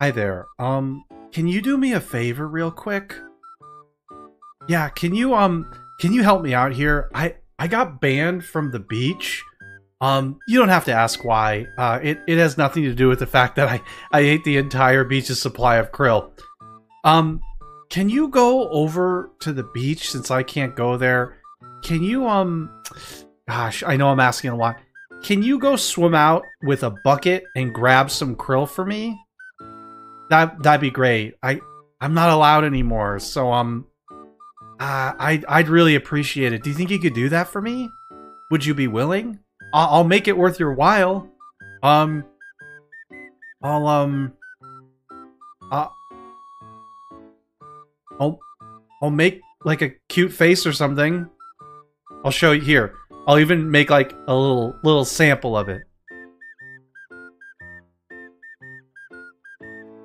Hi there. Can you do me a favor real quick? Yeah, can you help me out here? I got banned from the beach. You don't have to ask why. It has nothing to do with the fact that I ate the entire beach's supply of krill. Can you go over to the beach since I can't go there? Can you, gosh, I know I'm asking a lot. Can you go swim out with a bucket and grab some krill for me? That'd be great. I'm not allowed anymore, so, I'd really appreciate it. Do you think you could do that for me? Would you be willing? I'll make it worth your while. I'll make like a cute face or something. I'll show you here. I'll even make like a little sample of it.